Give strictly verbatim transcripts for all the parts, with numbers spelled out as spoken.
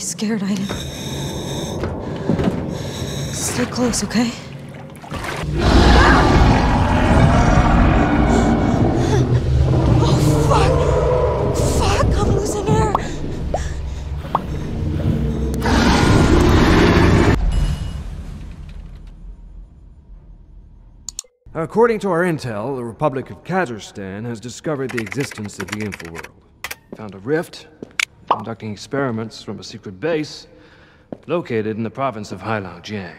scared, Aiden. Stay close, okay? According to our intel, the Republic of Kazakhstan has discovered the existence of the Infoworld. Found a rift, conducting experiments from a secret base located in the province of Heilongjiang.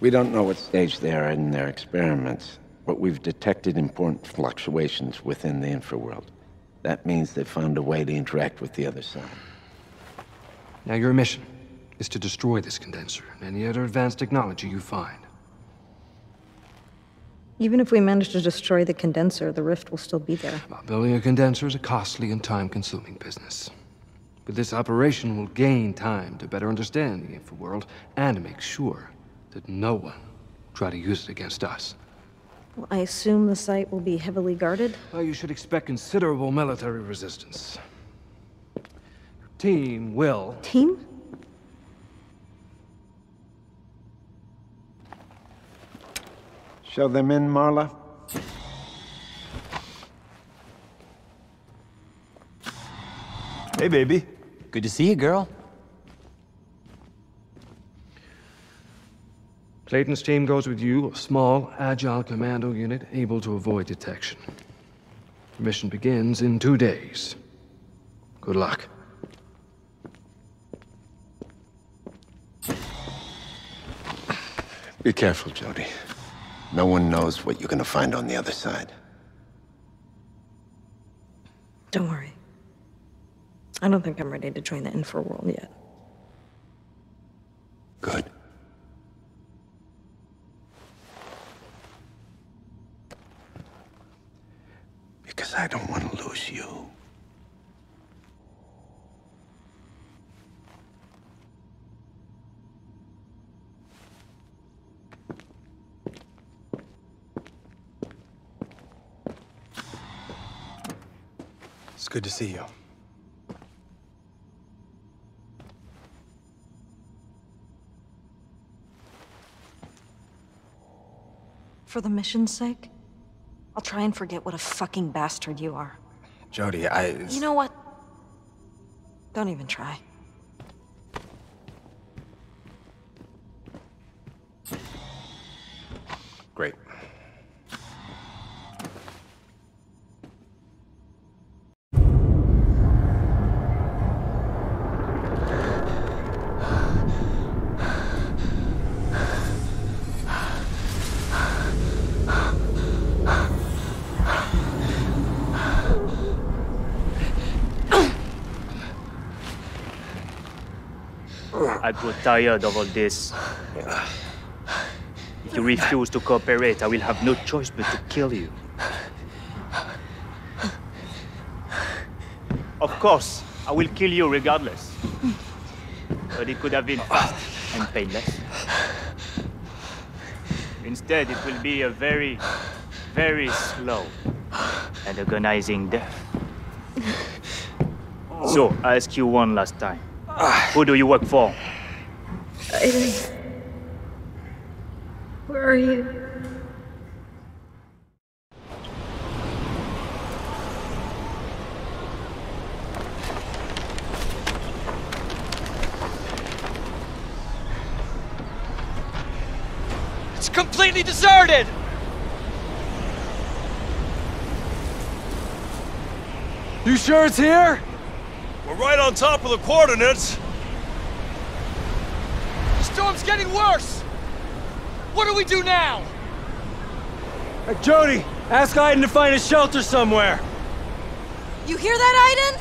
We don't know what stage they are in their experiments, but we've detected important fluctuations within the Infoworld. That means they've found a way to interact with the other side. Now your mission is to destroy this condenser and any other advanced technology you find. Even if we manage to destroy the condenser, the rift will still be there. Well, building a condenser is a costly and time-consuming business. But this operation will gain time to better understand the Infoworld and make sure that no one will try to use it against us. Well, I assume the site will be heavily guarded? Well, you should expect considerable military resistance. Your team will... Team? Show them in, Marla. Hey, baby. Good to see you, girl. Clayton's team goes with you, a small, agile commando unit able to avoid detection. The mission begins in two days. Good luck. Be careful, Jody. No one knows what you're gonna find on the other side. Don't worry. I don't think I'm ready to join the Infoworld yet. Good. Because I don't want to lose you. It's good to see you. For the mission's sake, I'll try and forget what a fucking bastard you are. Jody, I... You know what? Don't even try. Great. I grow tired of all this. If you refuse to cooperate, I will have no choice but to kill you. Of course, I will kill you regardless. But it could have been fast and painless. Instead, it will be a very, very slow and agonizing death. So, I ask you one last time. Who do you work for? Aiden. Where are you? It's completely deserted! You sure it's here? We're right on top of the coordinates. The storm's getting worse. What do we do now? Hey, Jody, ask Aiden to find a shelter somewhere. You hear that, Aiden?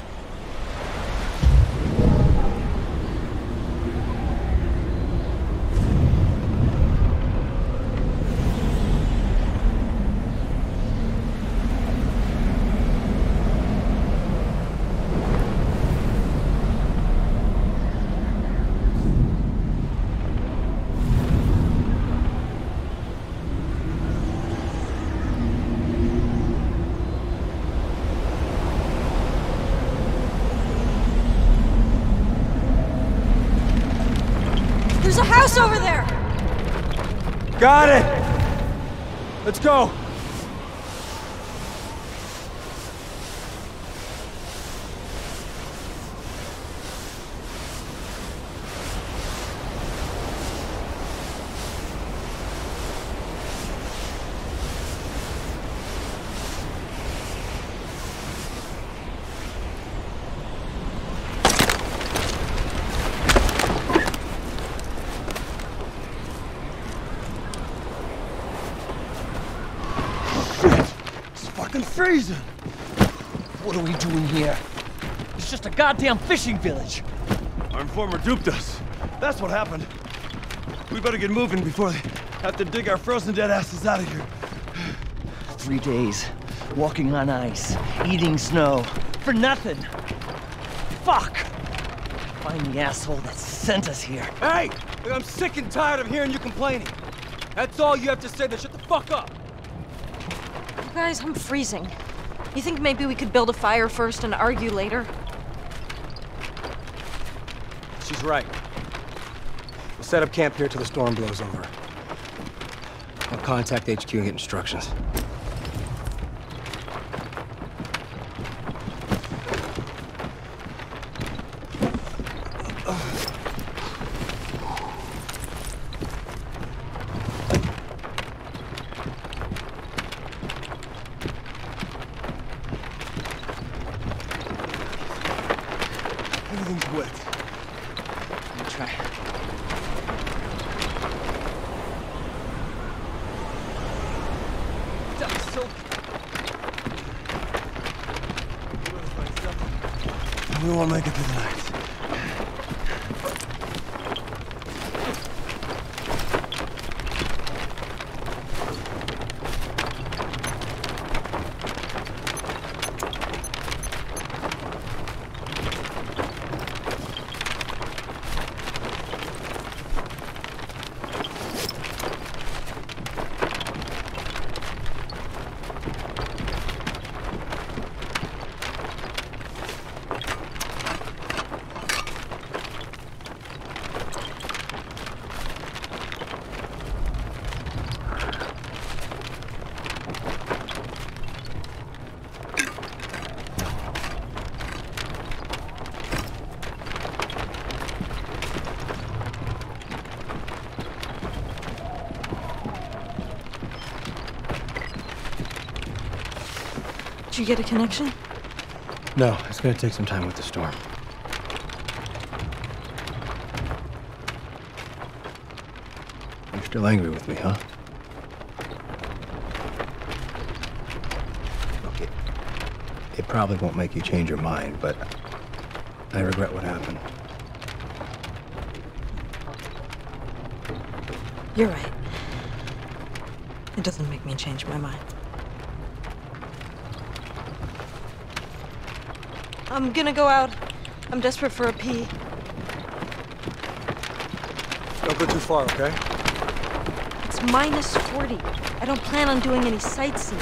Got it! Let's go! Freezing. What are we doing here? It's just a goddamn fishing village. Our informer duped us. That's what happened. We better get moving before they have to dig our frozen dead asses out of here. Three days, walking on ice, eating snow, for nothing. Fuck! Find the asshole that sent us here. Hey! I'm sick and tired of hearing you complaining. That's all you have to say to shut the fuck up. Guys, I'm freezing. You think maybe we could build a fire first and argue later? She's right. We'll set up camp here till the storm blows over. I'll contact H Q and get instructions. Did you get a connection? No, it's gonna take some time with the storm. You're still angry with me, huh? Look, it, it probably won't make you change your mind, but I regret what happened. You're right. It doesn't make me change my mind. I'm gonna go out. I'm desperate for a pee. Don't go too far, okay? It's minus forty. I don't plan on doing any sightseeing.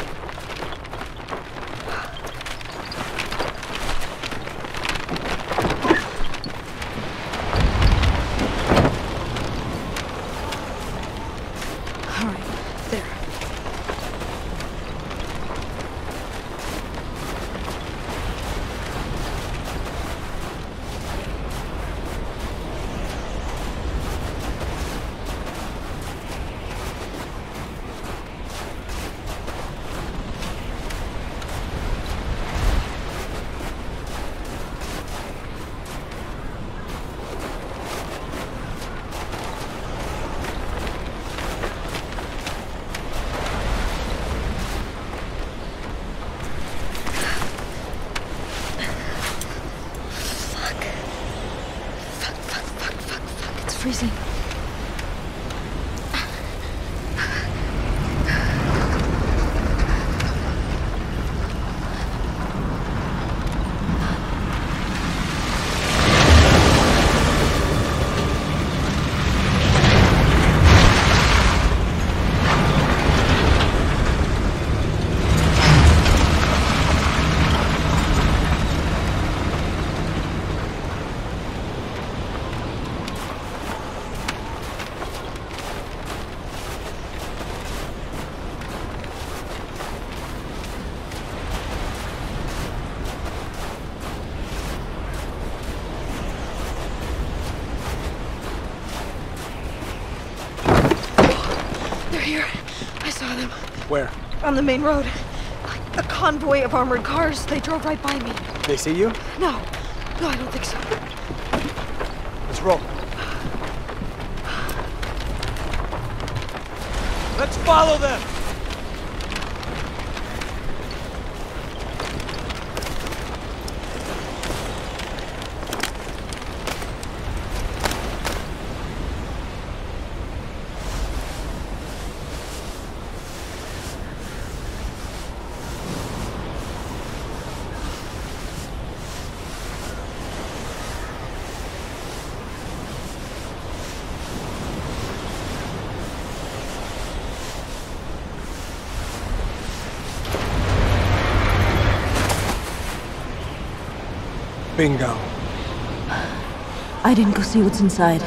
Where? On the main road. A convoy of armored cars. They drove right by me. They see you? No. No, I don't think so. Let's roll. Let's follow them! Bingo. I didn't go see what's inside.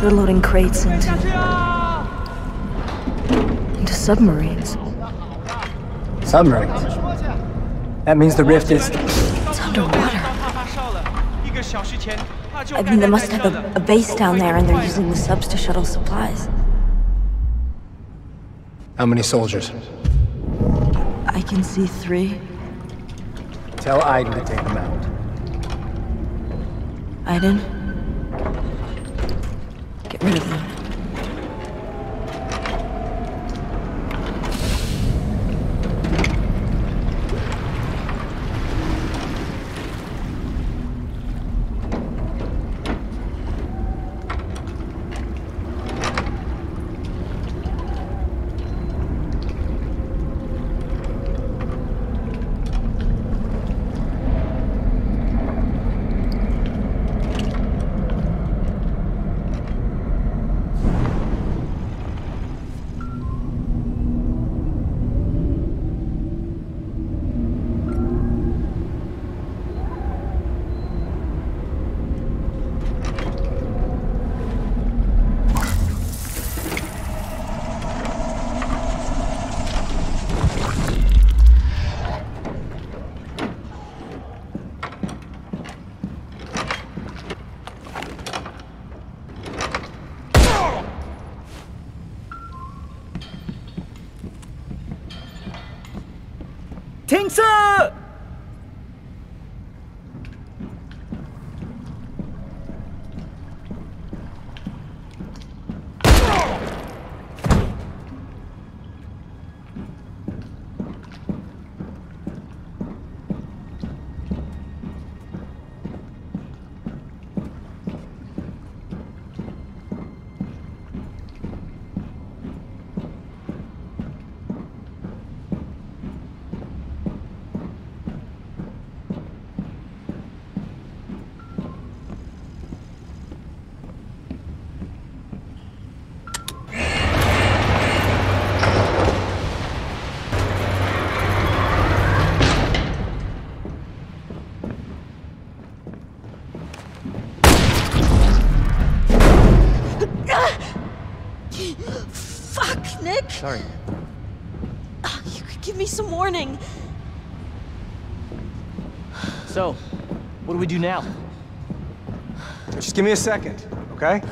They're loading crates into, into submarines. Submarines? That means the rift is... It's underwater. I mean, they must have a, a base down there, and they're using the subs to shuttle supplies. How many soldiers? I can see three. Tell Aiden to take them out. Aiden? Rid of them. Sorry. Oh, you could give me some warning. So, what do we do now? Just give me a second, okay?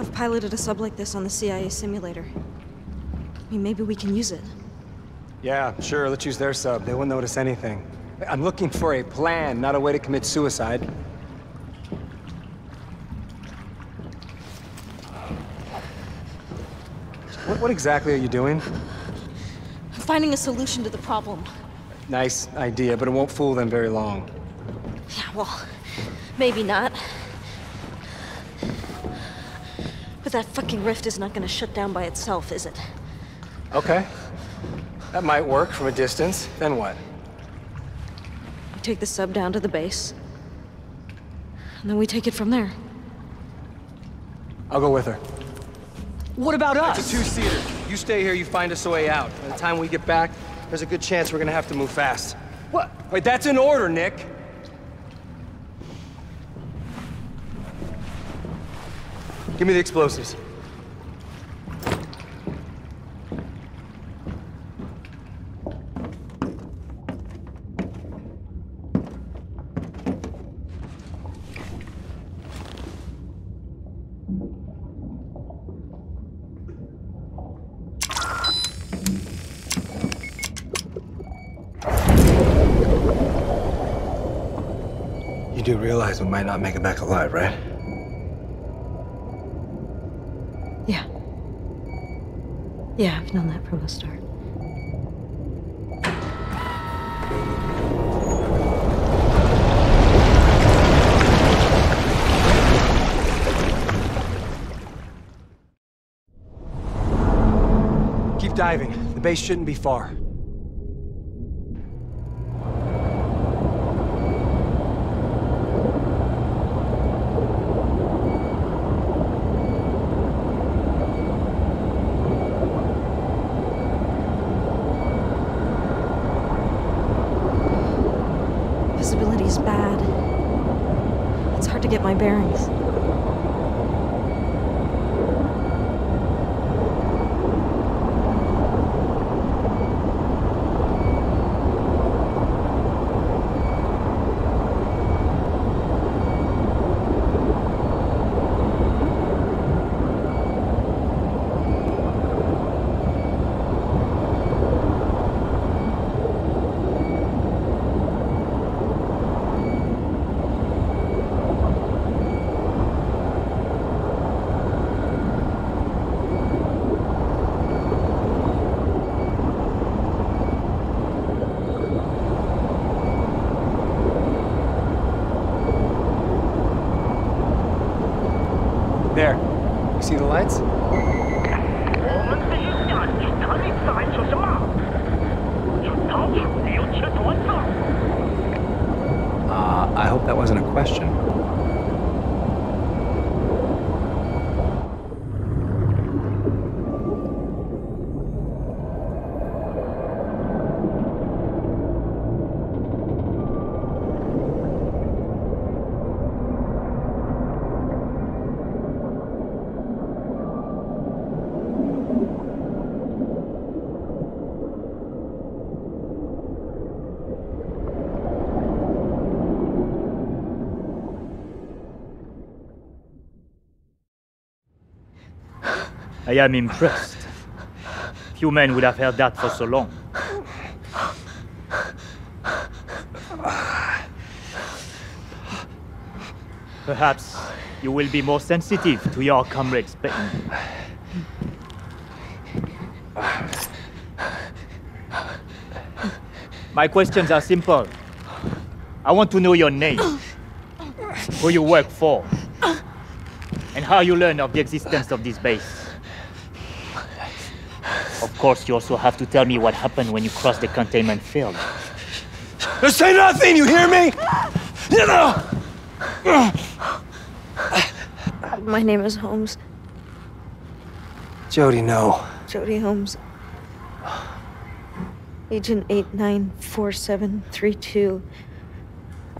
I piloted a sub like this on the C I A simulator. I mean, maybe we can use it. Yeah, sure, let's use their sub. They won't notice anything. I'm looking for a plan, not a way to commit suicide. What, what exactly are you doing? I'm finding a solution to the problem. Nice idea, but it won't fool them very long. Yeah, well, maybe not. But that fucking rift is not gonna shut down by itself, is it? Okay. That might work from a distance. Then what? We take the sub down to the base. And then we take it from there. I'll go with her. What about us? It's a two-seater. You stay here, you find us a way out. By the time we get back, there's a good chance we're gonna have to move fast. What? Wait, that's an order, Nick. Give me the explosives. You do realize we might not make it back alive, right? Yeah. Yeah, I've known that from the start. Keep diving. The base shouldn't be far. Visibility's bad. It's hard to get my bearings. There. You see the lights? Uh, I hope that wasn't a question. I am impressed. Few men would have heard that for so long. Perhaps you will be more sensitive to your comrade's pain. My questions are simple. I want to know your name, who you work for, and how you learned of the existence of this base. Of course, you also have to tell me what happened when you crossed the containment field. Say nothing, you hear me? My name is Holmes. Jody, no. Jody Holmes. Agent eight nine four seven three two.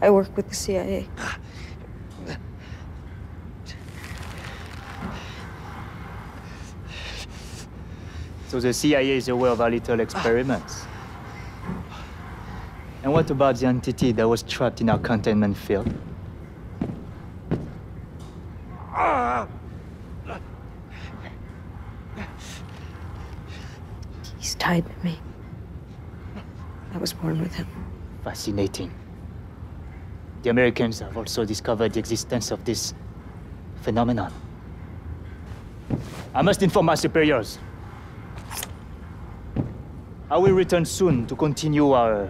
I work with the C I A. So the C I A is aware of our little experiments. And what about the entity that was trapped in our containment field? He's tied to me. I was born with him. Fascinating. The Americans have also discovered the existence of this phenomenon. I must inform my superiors. I will return soon to continue our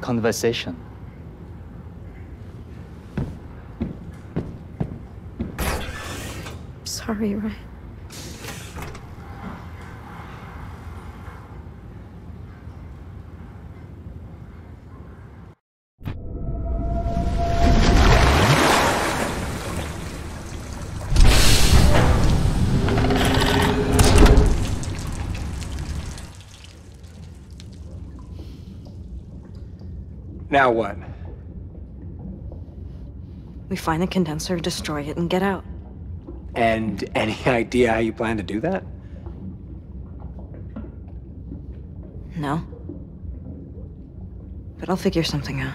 conversation. I'm sorry, Ryan. Now what? We find the condenser, destroy it, and get out. And any idea how you plan to do that? No. But I'll figure something out.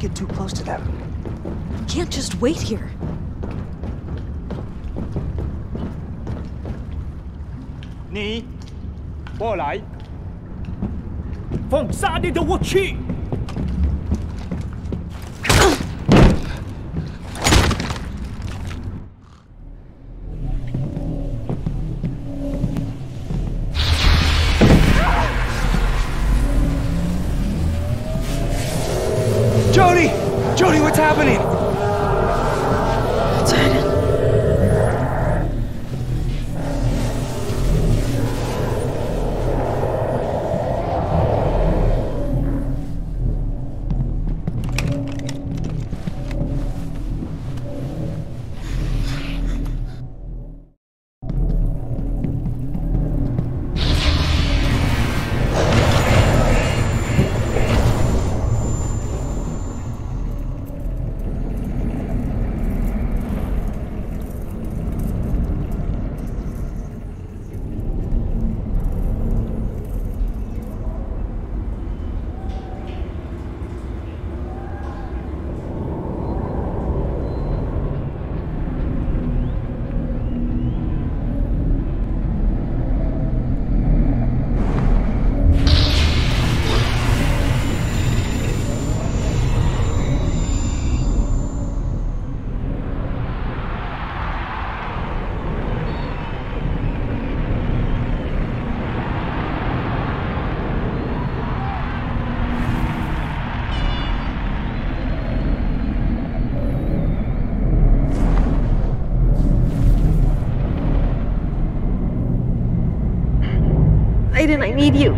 Get too close to them. You can't just wait here. You, come here. Let the murder go. Aiden, I need you.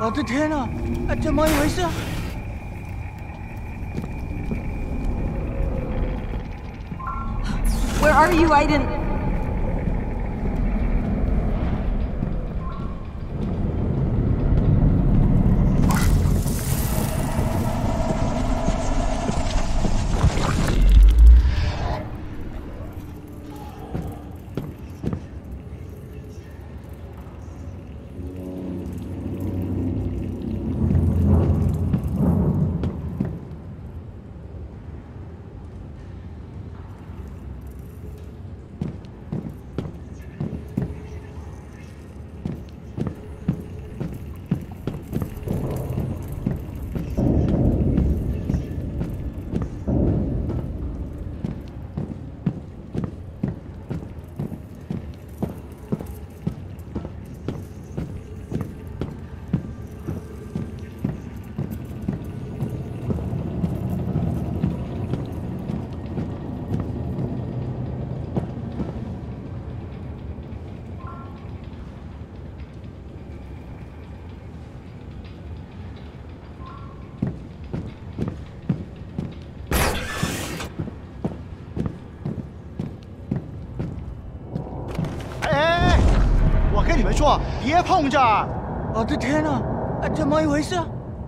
Oh, the ten up. At the money was up. Where are you, Aiden? 说别碰这儿。我的天哪，怎么一回事？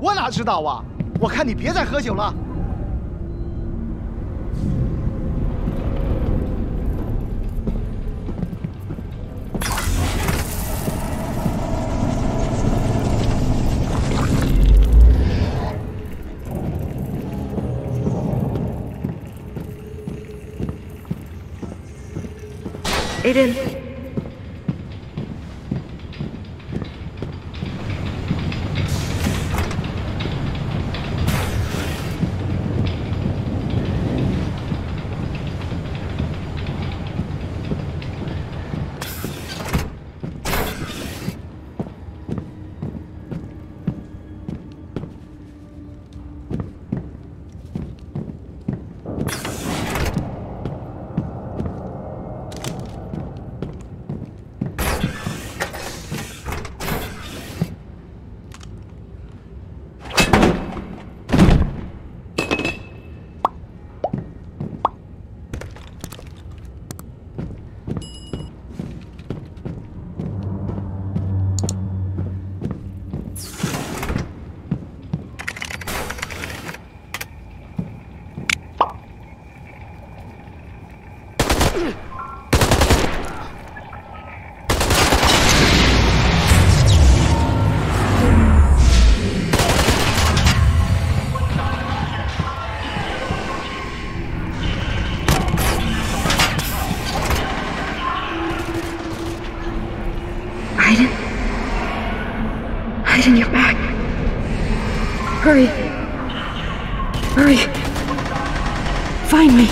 我哪知道啊！我看你别再喝酒了。 Aiden， Hurry! Hurry! Find me!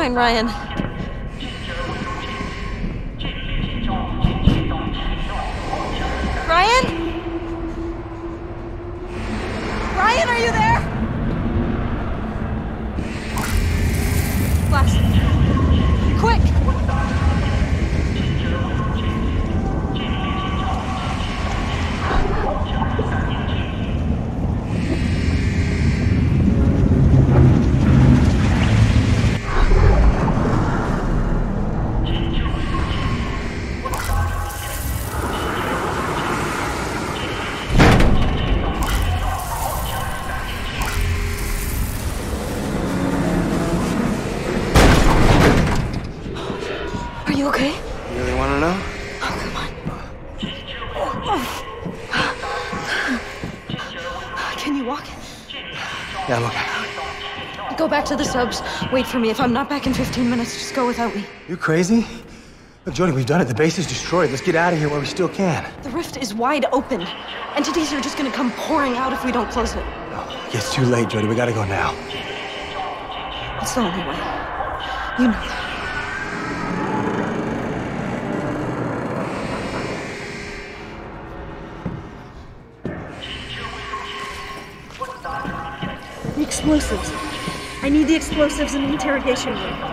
Find Ryan. Ryan? Ryan, are you there? Flash. Quick! To the subs. Wait for me. If I'm not back in fifteen minutes, just go without me. You're crazy? Look, Jody, we've done it. The base is destroyed. Let's get out of here while we still can. The rift is wide open. Entities are just going to come pouring out if we don't close it. Oh, it's too late, Jody. We gotta go now. It's the only way. You know that. The explosives. I need the explosives in the interrogation room.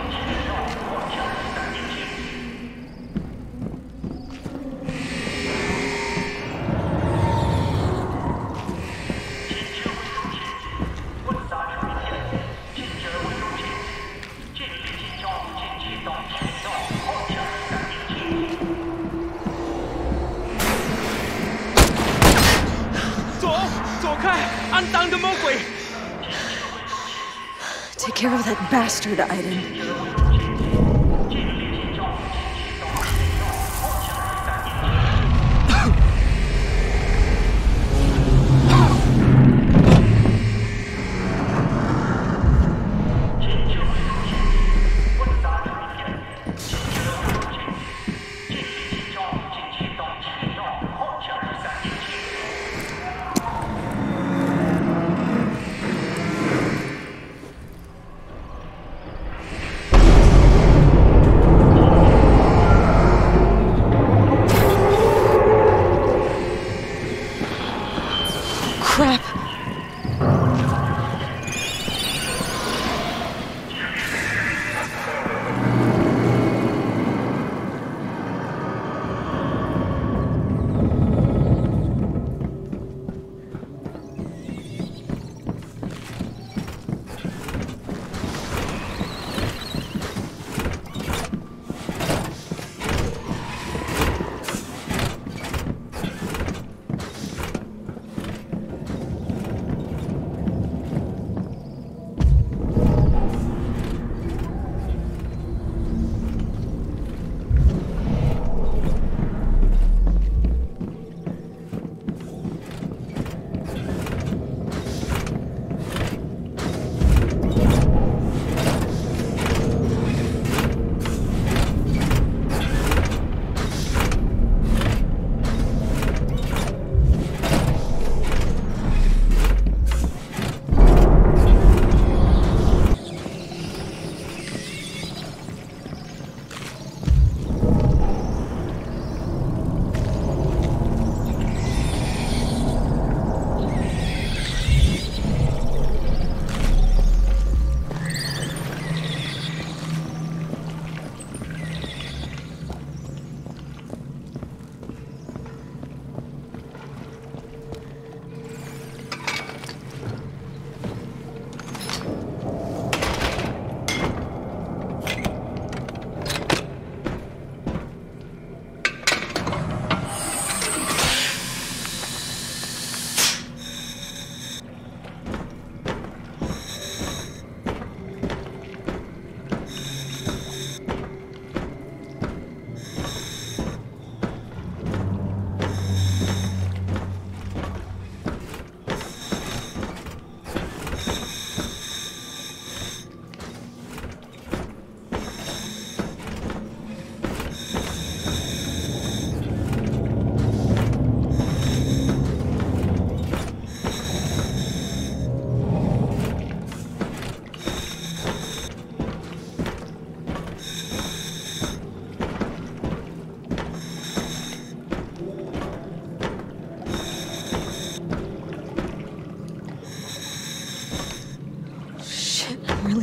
care of that bastard, Aiden.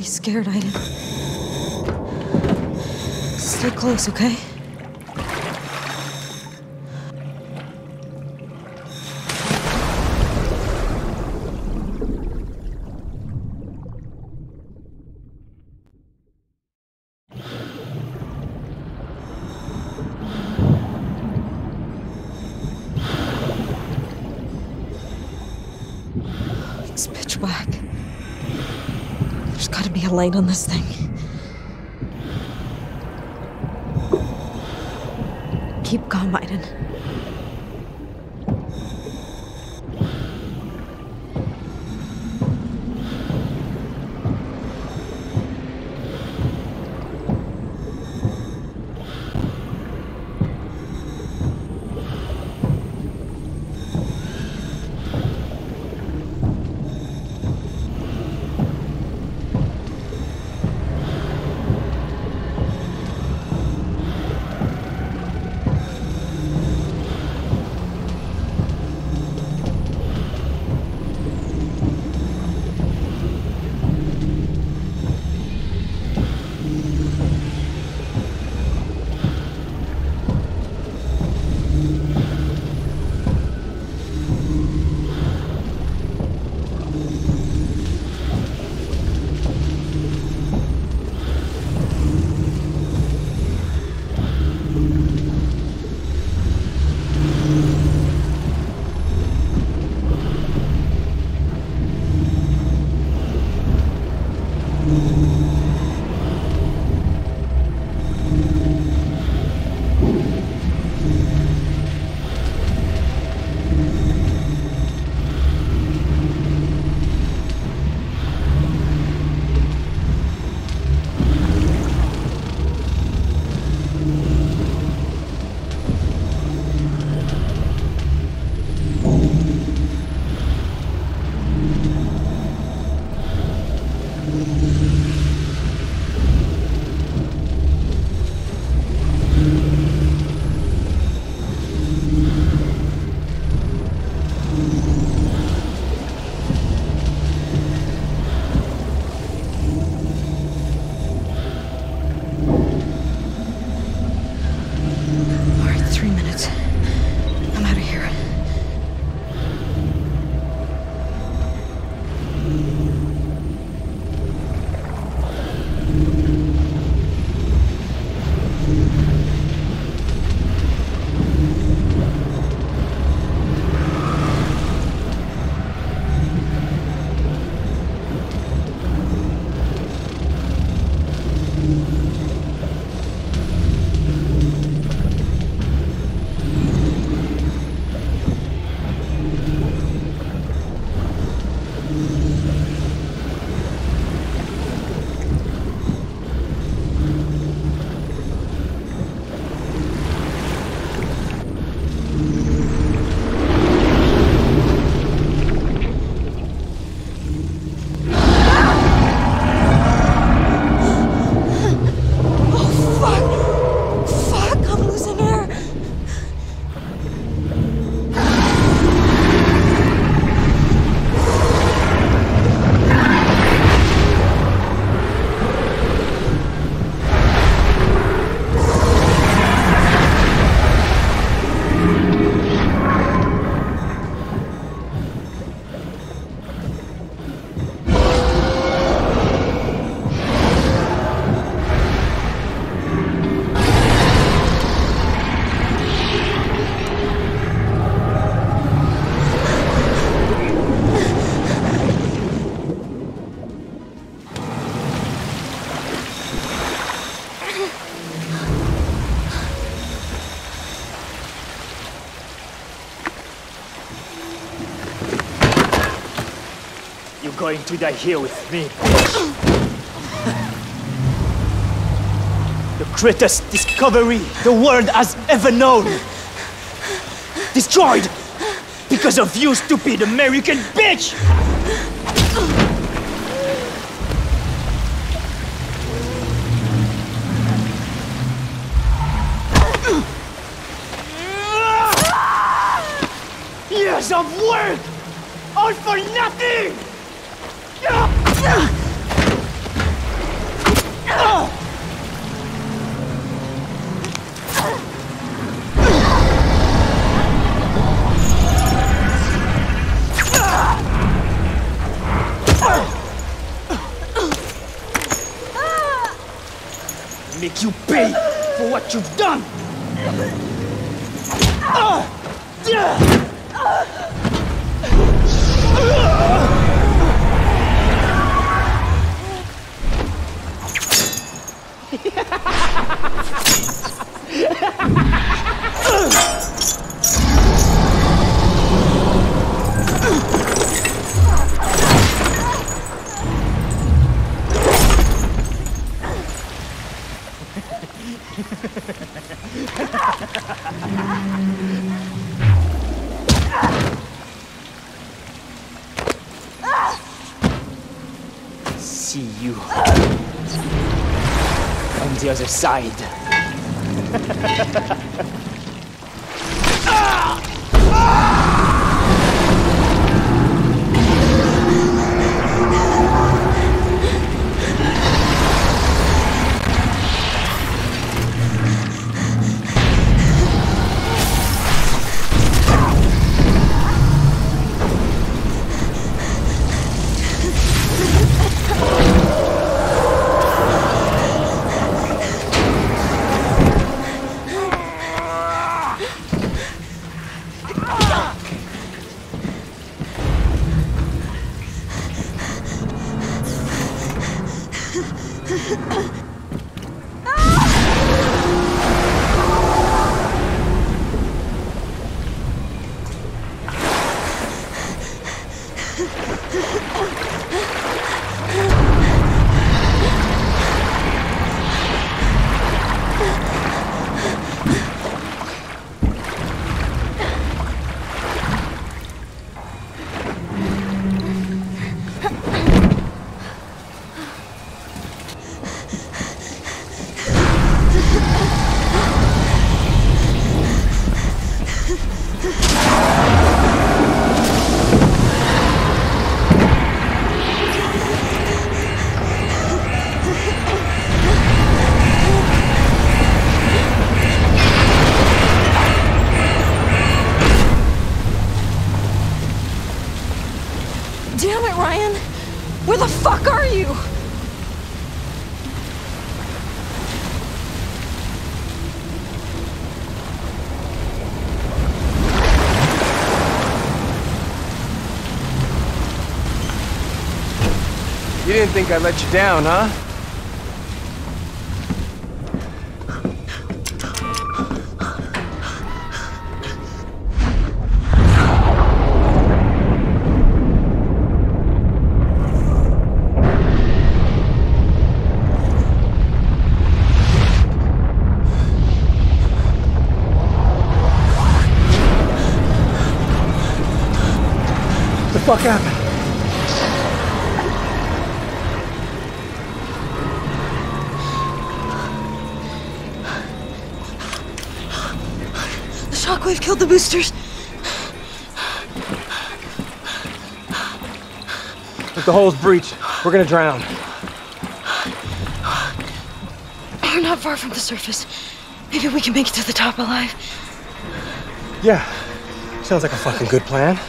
Scared, Aiden. Stay close, okay? It's pitch black. There's gotta be a light on this thing. Keep calm, Aiden. You're going to die here with me. The greatest discovery the world has ever known. Destroyed because of you, stupid American bitch! Years of work! All for nothing! Make you pay for what you've done! See you on the other side. Damn it, Ryan! Where the fuck are you? You didn't think I'd let you down, huh? What the fuck happened? The shockwave killed the boosters. If the hole's breached, we're gonna drown. We're not far from the surface. Maybe we can make it to the top alive. Yeah, sounds like a fucking good plan.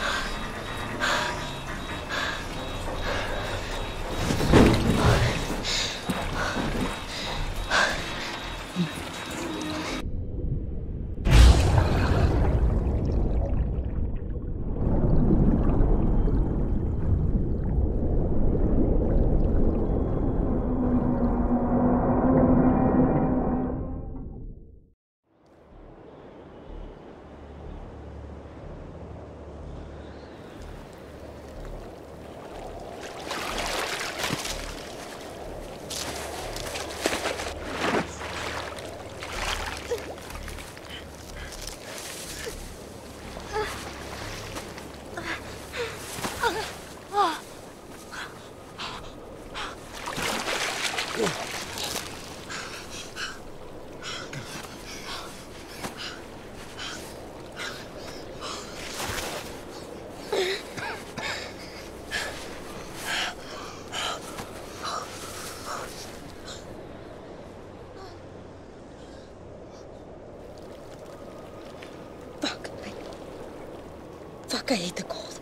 Look, I ate the cold.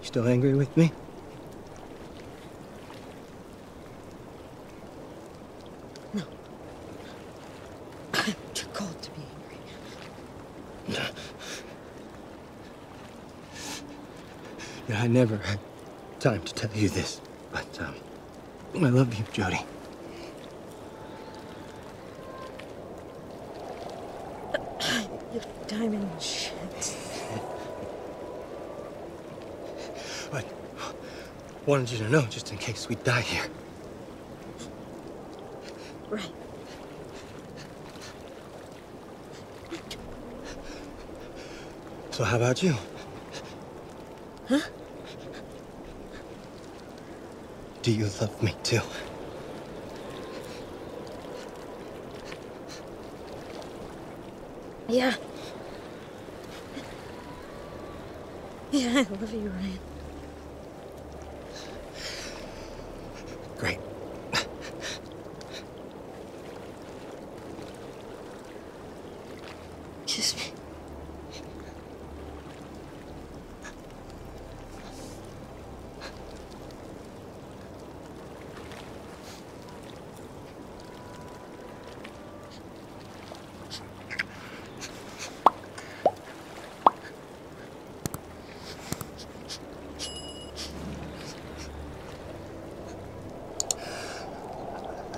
You still angry with me? No. I'm too cold to be angry. No, I never had time to tell you this, but um, I love you, Jody. Diamond shit. I wanted you to know just in case we die here. Right. So how about you? Huh? Do you love me too? Yeah. Yeah, I love you, Ryan. Great. Kiss me.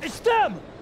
It's them!